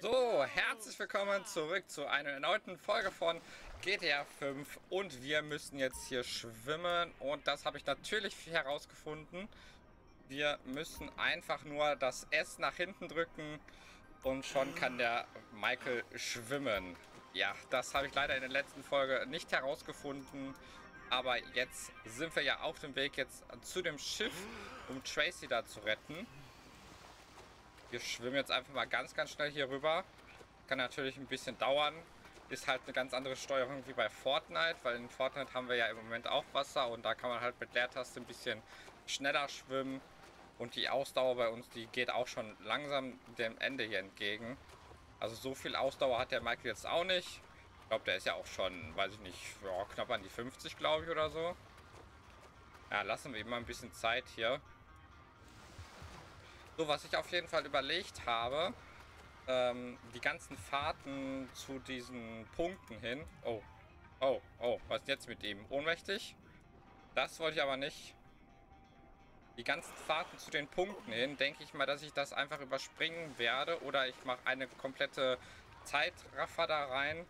So, herzlich willkommen zurück zu einer erneuten Folge von GTA 5 und wir müssen jetzt hier schwimmen und das habe ich natürlich herausgefunden. Wir müssen einfach nur das S nach hinten drücken und schon kann der Michael schwimmen. Ja, das habe ich leider in der letzten Folge nicht herausgefunden, aber jetzt sind wir ja auf dem Weg jetzt zu dem Schiff, um Tracy da zu retten. Wir schwimmen jetzt einfach mal ganz schnell hier rüber. Kann natürlich ein bisschen dauern. Ist halt eine ganz andere Steuerung wie bei Fortnite, weil in Fortnite haben wir ja im Moment auch Wasser und da kann man halt mit Leertaste ein bisschen schneller schwimmen. Und die Ausdauer bei uns, die geht auch schon langsam dem Ende hier entgegen. Also so viel Ausdauer hat der Michael jetzt auch nicht. Ich glaube, der ist ja auch schon, weiß ich nicht, ja, knapp an die 50, glaube ich, oder so. Ja, lassen wir ihm mal ein bisschen Zeit hier. So, was ich auf jeden Fall überlegt habe, die ganzen Fahrten zu diesen Punkten hin. Oh, was ist jetzt mit ihm? Ohnmächtig? Das wollte ich aber nicht. Die ganzen Fahrten zu den Punkten hin, denke ich mal, dass ich das einfach überspringen werde. Oder ich mache eine komplette Zeitraffer da rein,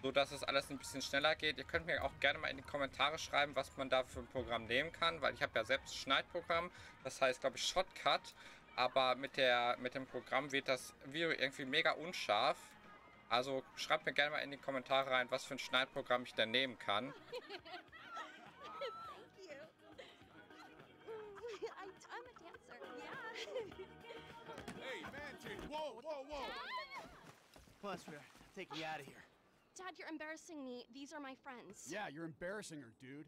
sodass es alles ein bisschen schneller geht. Ihr könnt mir auch gerne mal in die Kommentare schreiben, was man da für ein Programm nehmen kann. Weil ich habe ja selbst ein Schneidprogramm, das heißt, glaube ich, Shotcut. Aber mit dem Programm wird das Video irgendwie mega unscharf. Also schreibt mir gerne mal in die Kommentare rein, was für ein Schneidprogramm ich denn nehmen kann. Dad, you're embarrassing me. These are my friends. Yeah, you're embarrassing her, dude.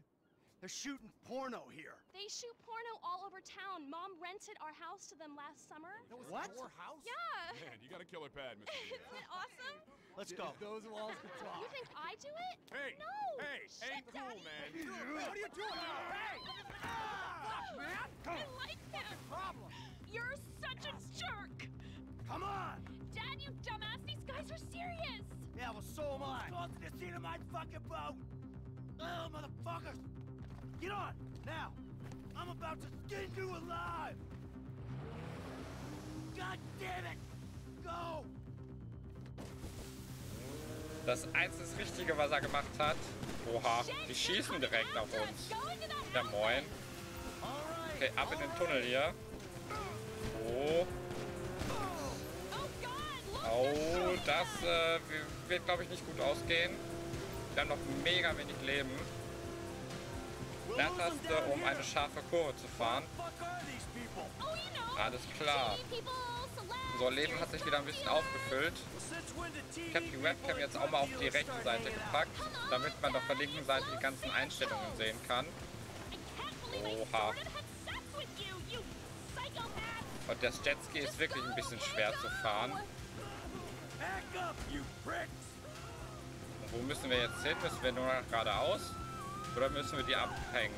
They're shooting porno here. They shoot porno all over town. Mom rented our house to them last summer. What? Our house? Yeah. Man, you got a killer pad, Mr. Isn't it awesome? Let's go. Those walls can talk. You think I do it? Hey. No. Hey. Ain't cool, man. What are you doing? Hey. Fuck, man. I like that. What's the problem? You're such a jerk. Come on. Dad, you dumbass. These guys are serious. Yeah, well, so am I. Let's go to the scene of my fucking boat. Oh, motherfuckers. Get on! Now! I'm about to skin you alive! God damn it! Go! Das einzige Richtige, was gemacht hat. Oha, die schießen direkt auf uns. Ja, moin. Okay, ab in den Tunnel hier. Oh. Oh, das wird, glaube ich, nicht gut ausgehen. Wir haben noch mega wenig Leben. Leertaste, um eine scharfe Kurve zu fahren. Alles klar. Unser Leben hat sich wieder ein bisschen aufgefüllt. Ich habe die Webcam jetzt auch mal auf die rechte Seite gepackt, damit man auf der linken Seite die ganzen Einstellungen sehen kann. Oha. Und das Jetski ist wirklich ein bisschen schwer zu fahren. Und wo müssen wir jetzt hin? Müssen wir nur noch geradeaus? Oder müssen wir die abhängen?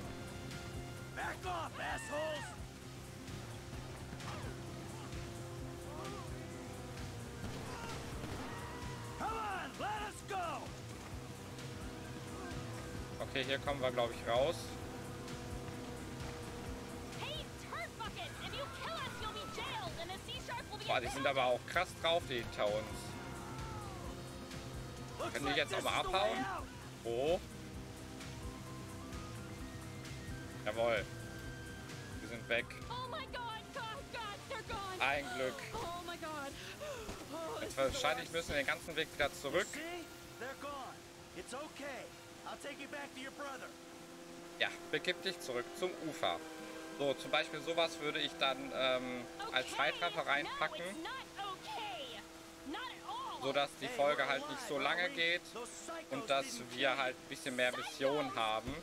Okay, hier kommen wir, glaube ich, raus. Boah, die sind aber auch krass drauf, die hinter uns. Können die jetzt aber abhauen? Oh. Jawohl. Wir sind weg. Ein Glück. Jetzt wahrscheinlich müssen wir den ganzen Weg wieder zurück. Ja, begib dich zurück zum Ufer. So, zum Beispiel sowas würde ich dann als Zeitraffer reinpacken. Sodass die Folge halt nicht so lange geht und dass wir halt ein bisschen mehr Mission haben.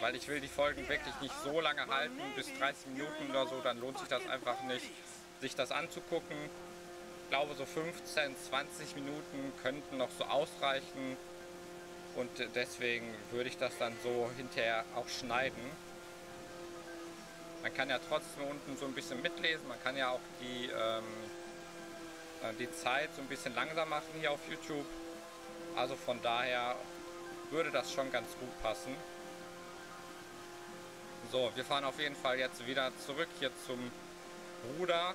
Weil ich will die Folgen wirklich nicht so lange halten, bis 30 Minuten oder so, dann lohnt sich das einfach nicht, sich das anzugucken. Ich glaube, so 15, 20 Minuten könnten noch so ausreichen und deswegen würde ich das dann so hinterher auch schneiden. Man kann ja trotzdem unten so ein bisschen mitlesen, man kann ja auch die Zeit so ein bisschen langsam machen hier auf YouTube. Also von daher würde das schon ganz gut passen. So, wir fahren auf jeden Fall jetzt wieder zurück hier zum Ruder.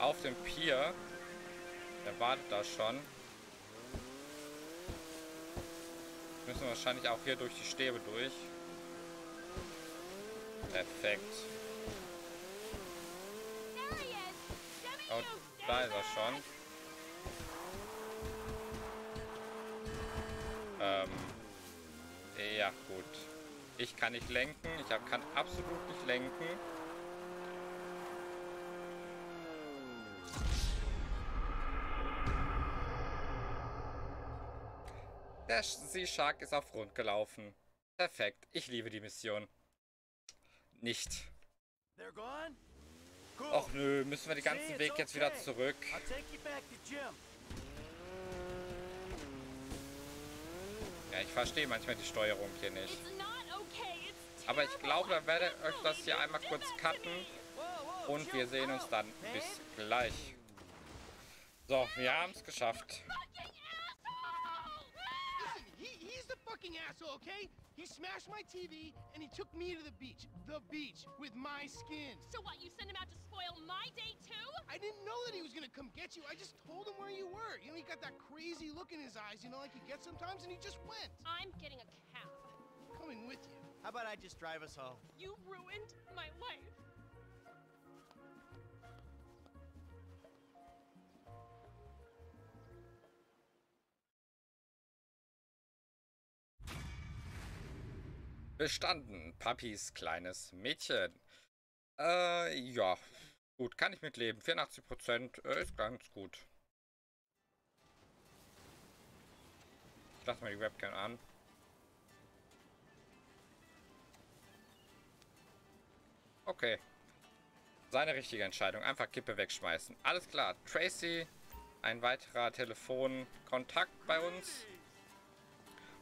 auf dem Pier. Der wartet da schon. Müssen wir wahrscheinlich auch hier durch die Stäbe durch. Perfekt. Oh, da ist er schon. Ja, gut. Ich kann nicht lenken. Ich kann absolut nicht lenken. Der Sea Shark ist auf Grund gelaufen. Perfekt. Ich liebe die Mission. Nicht. Och nö, müssen wir den ganzen Weg jetzt wieder zurück. Ja, ich verstehe manchmal die Steuerung hier nicht. Aber ich glaube, da werde ich euch das hier einmal kurz cutten. Und wir sehen uns dann. Bis gleich. So, wir haben es geschafft. Asshole, okay? He smashed my TV and he took me to the beach with my skin. So what, you sent him out to spoil my day too? I didn't know that he was gonna come get you. I just told him where you were. You know, he got that crazy look in his eyes, you know, like he gets sometimes, and he just went. I'm getting a cab. Coming with you. How about I just drive us home? You ruined my life. Bestanden. Papis kleines Mädchen. Ja. Gut, kann ich mitleben. 84% ist ganz gut. Ich lasse mal die Webcam an. Okay. Seine richtige Entscheidung. Einfach Kippe wegschmeißen. Alles klar. Tracy, ein weiterer Telefonkontakt bei uns.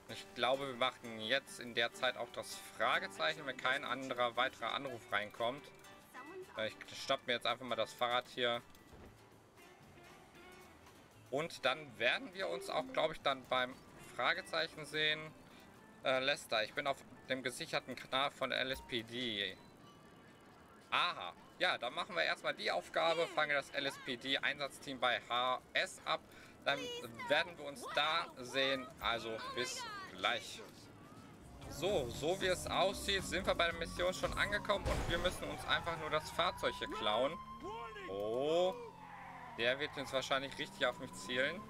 Ich glaube, wir machen jetzt in der Zeit auch das Fragezeichen, wenn kein anderer weiterer Anruf reinkommt. Ich schnapp mir jetzt einfach mal das Fahrrad hier. Und dann werden wir uns auch, glaube ich, dann beim Fragezeichen sehen. Lester, ich bin auf dem gesicherten Kanal von LSPD. Aha. Ja, dann machen wir erstmal die Aufgabe, fange das LSPD-Einsatzteam bei HS ab. Dann werden wir uns da sehen. Also bis gleich. So, so wie es aussieht, sind wir bei der Mission schon angekommen und wir müssen uns einfach nur das Fahrzeug hier klauen. Oh, der wird jetzt wahrscheinlich richtig auf mich zielen.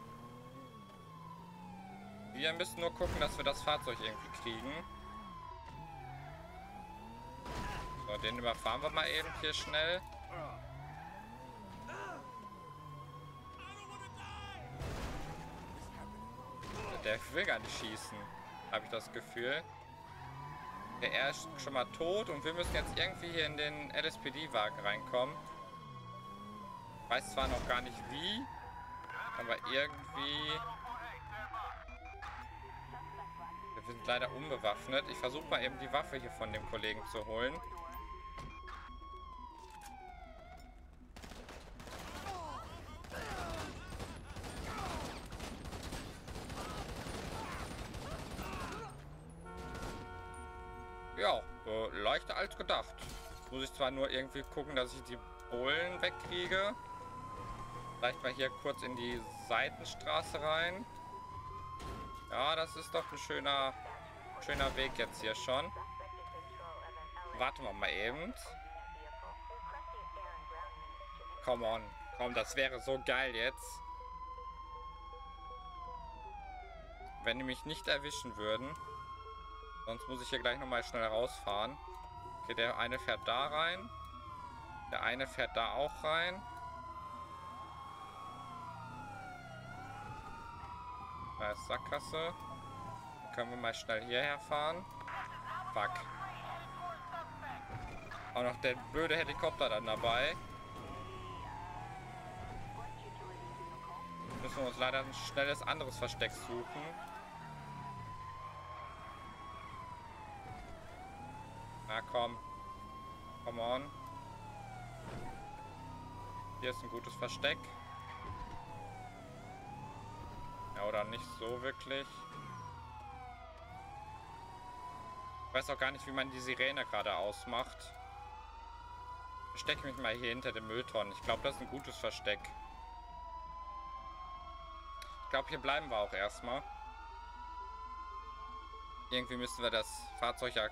Wir müssen nur gucken, dass wir das Fahrzeug irgendwie kriegen. So, den überfahren wir mal eben hier schnell. Der will gar nicht schießen, habe ich das Gefühl. Er ist schon mal tot und wir müssen jetzt irgendwie hier in den LSPD-Wagen reinkommen. Ich weiß zwar noch gar nicht wie, aber irgendwie... Wir sind leider unbewaffnet. Ich versuche mal eben die Waffe hier von dem Kollegen zu holen. Ja, leichter als gedacht. Muss ich zwar nur irgendwie gucken, dass ich die Bullen wegkriege. Vielleicht mal hier kurz in die Seitenstraße rein. Ja, das ist doch ein schöner Weg jetzt hier schon. Warten wir mal eben. Come on. Komm, das wäre so geil jetzt. Wenn die mich nicht erwischen würden. Sonst muss ich hier gleich nochmal schnell rausfahren. Okay, der eine fährt da rein. Der eine fährt da auch rein. Da ist Sackgasse. Dann können wir mal schnell hierher fahren. Fuck. Auch noch der blöde Helikopter dann dabei. Müssen wir uns leider ein schnelles anderes Versteck suchen. Na komm. Come on. Hier ist ein gutes Versteck. Ja, oder nicht so wirklich. Ich weiß auch gar nicht, wie man die Sirene gerade ausmacht. verstecke mich mal hier hinter dem Mülltonnen. Ich glaube, das ist ein gutes Versteck. Ich glaube, hier bleiben wir auch erstmal. Irgendwie müssen wir das Fahrzeug ja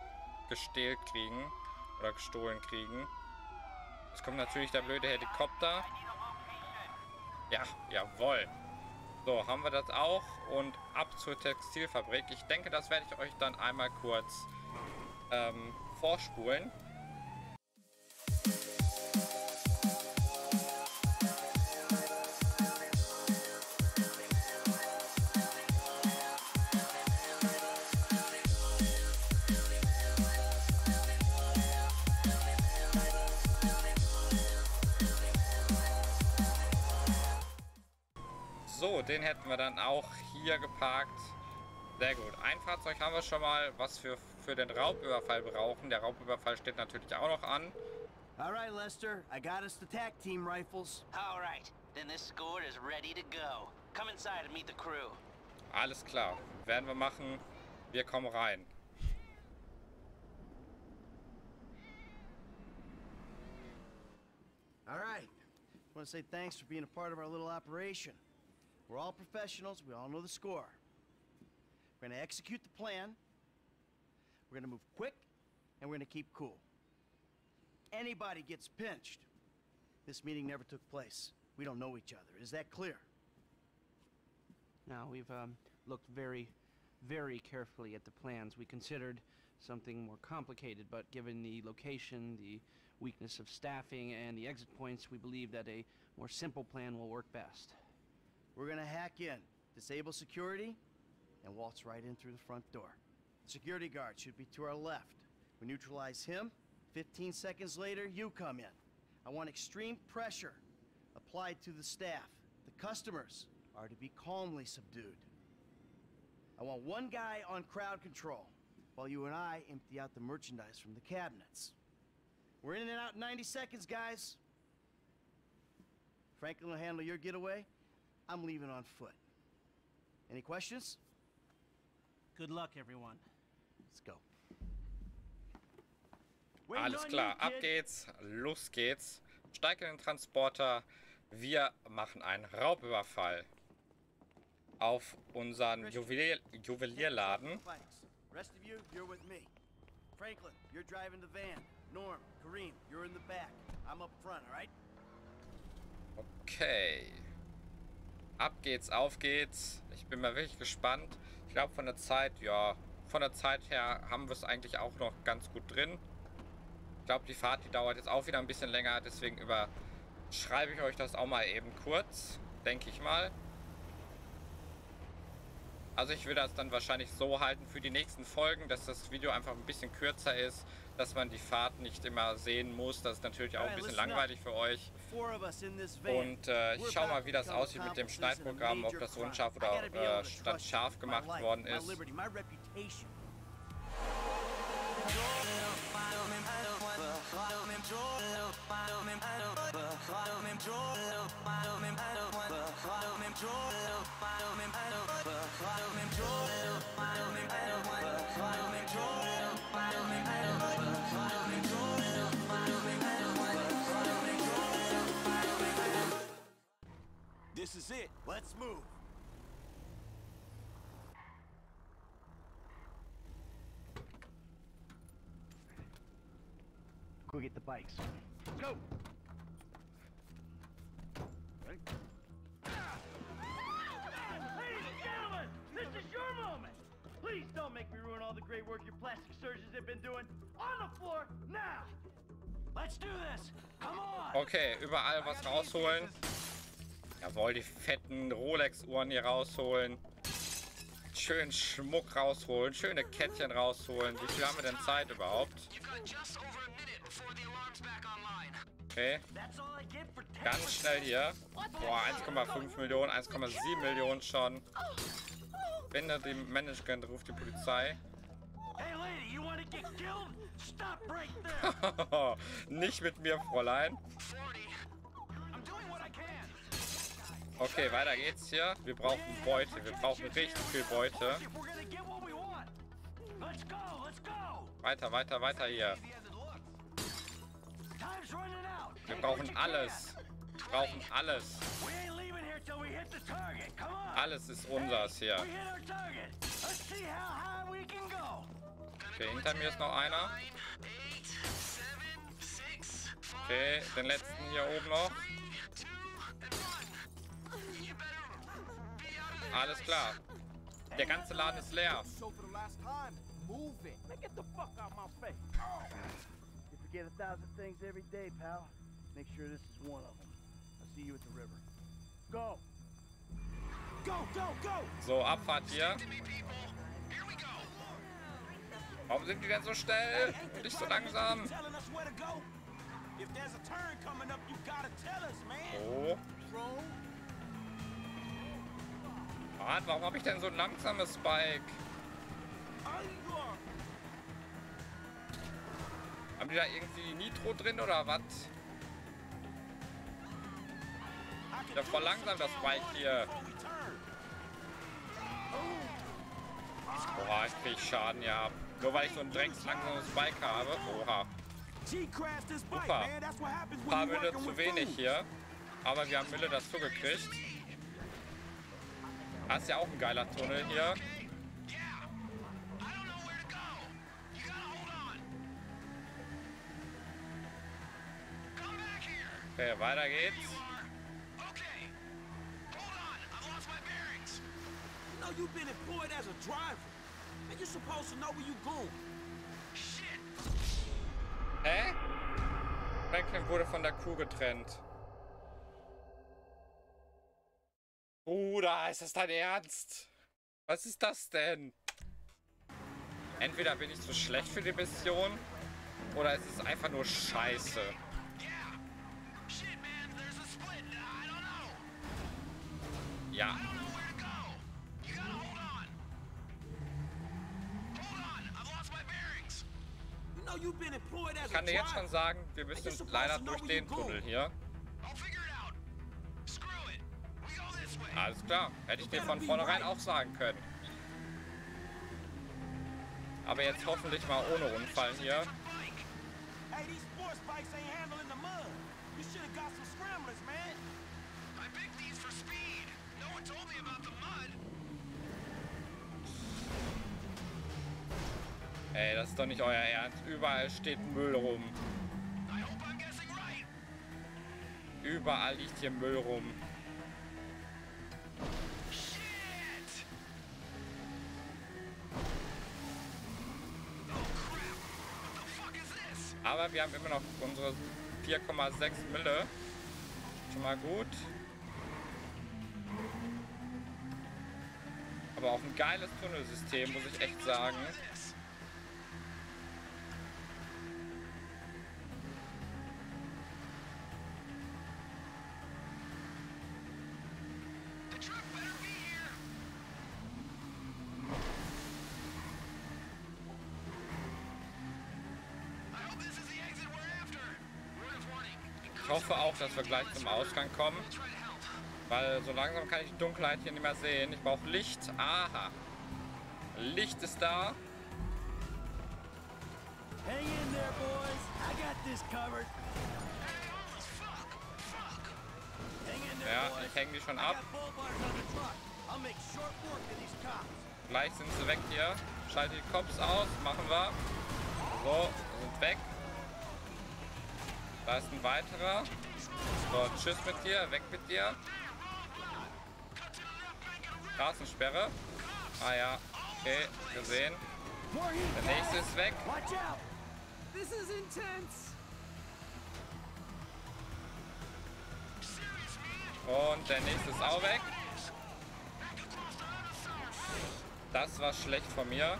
gestählt kriegen. Oder gestohlen kriegen. Es kommt natürlich der blöde Helikopter. Ja, jawohl. So, haben wir das auch. Und ab zur Textilfabrik. Ich denke, das werde ich euch dann einmal kurz vorspulen. So, den hätten wir dann auch hier geparkt. Sehr gut. Ein Fahrzeug haben wir schon mal, was wir für den Raubüberfall brauchen. Der Raubüberfall steht natürlich auch noch an. All right, Lester, I got us the tag team rifles. All right, then this squad is ready to go. Come inside and meet the crew. Alles klar, werden wir machen. Wir kommen rein. All right. I want to say thanks for being a part of our little operation. We're all professionals, we all know the score. We're gonna execute the plan, we're gonna move quick, and we're gonna keep cool. Anybody gets pinched. This meeting never took place. We don't know each other. Is that clear? Now, we've looked very, very carefully at the plans. We considered something more complicated, but given the location, the weakness of staffing, and the exit points, we believe that a more simple plan will work best. We're gonna hack in, disable security, and waltz right in through the front door. The security guard should be to our left. We neutralize him, 15 seconds later, you come in. I want extreme pressure applied to the staff. The customers are to be calmly subdued. I want one guy on crowd control, while you and I empty out the merchandise from the cabinets. We're in and out in 90 seconds, guys. Franklin will handle your getaway. I'm leaving on foot. Any questions? Good luck, everyone. Let's go. Alles klar, ab geht's, los geht's. Steig in den Transporter. Wir machen einen Raubüberfall auf unseren Juwelierladen. Rest of you, you're with me. Franklin, you're driving the van. Norm, Kareem, you're in the back. I'm up front, all right? Okay. Ab geht's, auf geht's. Ich bin mal wirklich gespannt. Ich glaube von der Zeit, ja, von der Zeit her haben wir es eigentlich auch noch ganz gut drin. Ich glaube, die Fahrt, die dauert jetzt auch wieder ein bisschen länger, deswegen überschreibe ich euch das auch mal eben kurz, denke ich mal. Also ich will das dann wahrscheinlich so halten für die nächsten Folgen, dass das Video einfach ein bisschen kürzer ist, dass man die Fahrt nicht immer sehen muss. Das ist natürlich auch ein bisschen langweilig für euch. Und ich schaue mal, wie das aussieht mit dem Schneidprogramm, ob das unscharf oder statt scharf gemacht worden ist. This is it. Let's move. Go get the bikes. Let's go. Ready? Ladies and gentlemen, this is your moment. Please don't make me ruin all the great work your plastic surgeons have been doing. On the floor now. Let's do this. Come on. Okay, überall was rausholen. Jawohl, die fetten Rolex-Uhren hier rausholen. Schön Schmuck rausholen, schöne Kettchen rausholen. Wie viel haben wir denn Zeit überhaupt? Okay. Ganz schnell hier. Boah, 1,5 Millionen, 1,7 Millionen schon. Binde dem Management, ruft die Polizei. Nicht mit mir, Fräulein. Okay, weiter geht's hier. Wir brauchen Beute. Wir brauchen richtig viel Beute. Weiter hier. Wir brauchen alles. Wir brauchen alles. Alles ist unseres hier. Okay, hinter mir ist noch einer. Okay, den letzten hier oben noch. Alles klar. Der ganze Laden ist leer. So, Abfahrt hier. Warum sind die denn so schnell? Und nicht so langsam. So. Mann, warum habe ich denn so ein langsames Bike? Haben die da irgendwie Nitro drin oder was? Ja, voll langsam das Bike hier. Boah, ich krieg Schaden, ja. Nur weil ich so ein dreckslangsames Bike habe. Oha. Super. Ein paar Mülle zu wenig hier. Aber wir haben Mülle dazu gekriegt. Das ist ja auch ein geiler Tunnel hier. Okay, weiter geht's. Hä? Franklin wurde von der Crew getrennt. Bruder, ist das dein Ernst? Was ist das denn? Entweder bin ich zu schlecht für die Mission oder es ist einfach nur Scheiße. Ja. Ich kann dir jetzt schon sagen, wir müssen leider durch den Tunnel hier. Alles klar, hätte ich dir von vornherein auch sagen können. Aber jetzt hoffentlich mal ohne Unfall hier. Ey, das ist doch nicht euer Ernst. Überall steht Müll rum. Überall liegt hier Müll rum. Aber wir haben immer noch unsere 4,6 Mille. Schon mal gut. Aber auch ein geiles Tunnelsystem, muss ich echt sagen. Ich hoffe auch, dass wir gleich zum Ausgang kommen, weil so langsam kann ich die Dunkelheit hier nicht mehr sehen. Ich brauche Licht. Aha. Licht ist da. Ja, ich hänge die schon ab. Gleich sind sie weg hier. Schalte die Cops aus. Machen wir. So, sind weg. Da ist ein weiterer. So, tschüss mit dir, weg mit dir. Straßensperre. Ah ja, okay, gesehen. Der nächste ist weg. Und der nächste ist auch weg. Das war schlecht von mir.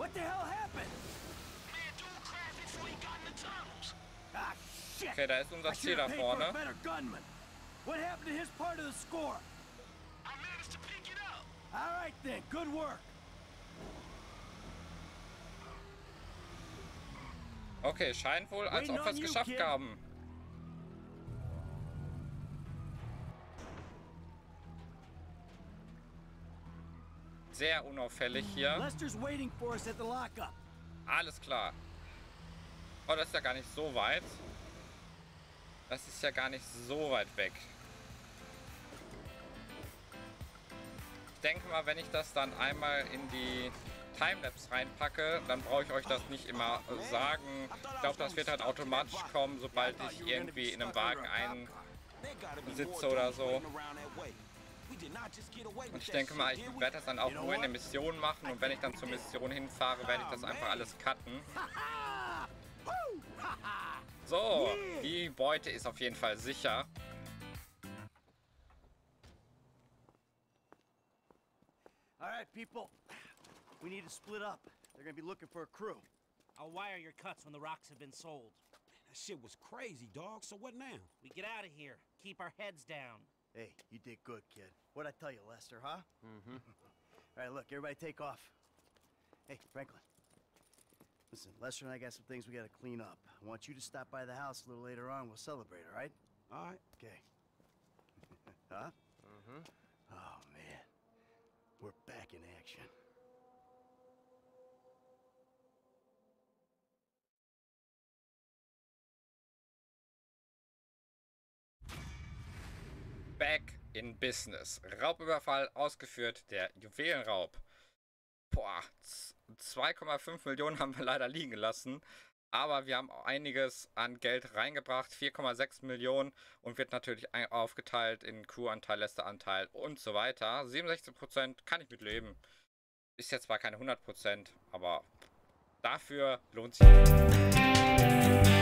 What the hell happened? Okay, da ist unser Ziel da vorne. What happened to his part of the score? I managed to pick it up. All right then, good work. Okay, scheint wohl, als ob wir es geschafft haben. Sehr unauffällig hier. Alles klar. Oh, das ist ja gar nicht so weit. Das ist ja gar nicht so weit weg. Ich denke mal, wenn ich das dann einmal in die Timelapse reinpacke, dann brauche ich euch das nicht immer sagen. Ich glaube, das wird halt automatisch kommen, sobald ich irgendwie in einem Wagen einsitze oder so. Und ich denke mal, ich werde das dann auch nur in der Mission machen, und wenn ich dann zur Mission hinfahre, werde ich das einfach alles cutten. So, die Beute ist auf jeden Fall sicher. Alright, people. We need to split up. They're gonna be looking for a crew. I'll wire your cuts when the rocks have been sold. That shit was crazy, dog. So what now? We get out of here. Keep our heads down. Hey, you did good, kid. What'd I tell you, Lester, huh? Mm-hmm. Alright, look, everybody take off. Hey, Franklin. Listen, Lester and I got some things we gotta clean up. I want you to stop by the house a little later on. We'll celebrate, all right? All right. Okay. Huh? Mm-hmm. Oh, man. We're back in action. Back in business. Raubüberfall ausgeführt, der Juwelenraub. Boah, 2,5 Millionen haben wir leider liegen gelassen, aber wir haben einiges an Geld reingebracht, 4,6 Millionen, und wird natürlich aufgeteilt in Crew-Anteil, Lester-Anteil und so weiter. 67% kann ich mitleben. Ist jetzt zwar keine 100%, aber dafür lohnt sich.